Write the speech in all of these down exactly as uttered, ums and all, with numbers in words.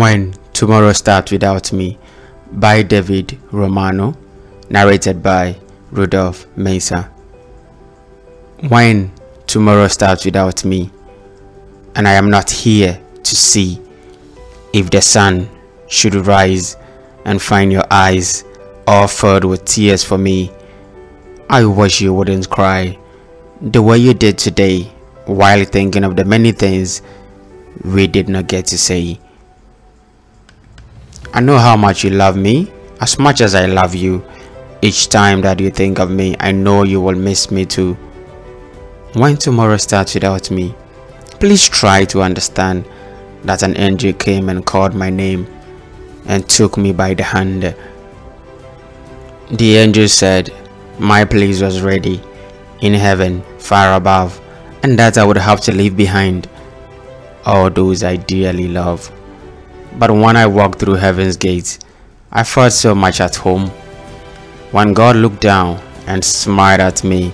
When Tomorrow Starts Without Me by David Romano, narrated by Rudolph Mensah. When tomorrow starts without me, and I am not here to see if the sun should rise and find your eyes all filled with tears for me, I wish you wouldn't cry the way you did today while thinking of the many things we did not get to say. I know how much you love me, as much as I love you. Each time that you think of me, I know you will miss me too. When tomorrow starts without me, please try to understand that an angel came and called my name and took me by the hand. The angel said my place was ready in heaven far above, and that I would have to leave behind all those I dearly love. But when I walked through heaven's gates, I felt so much at home. When God looked down and smiled at me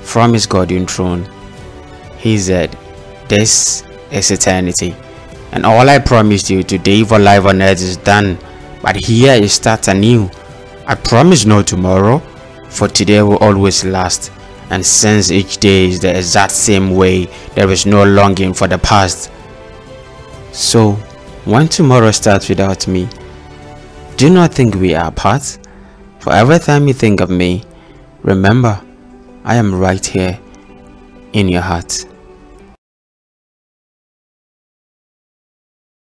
from his guardian throne, he said, "This is eternity, and all I promised you today for life on earth is done, but here it starts anew. I promise no tomorrow, for today will always last, and since each day is the exact same way, there is no longing for the past." So, when tomorrow starts without me, do not think we are apart. For every time you think of me, remember, I am right here in your heart.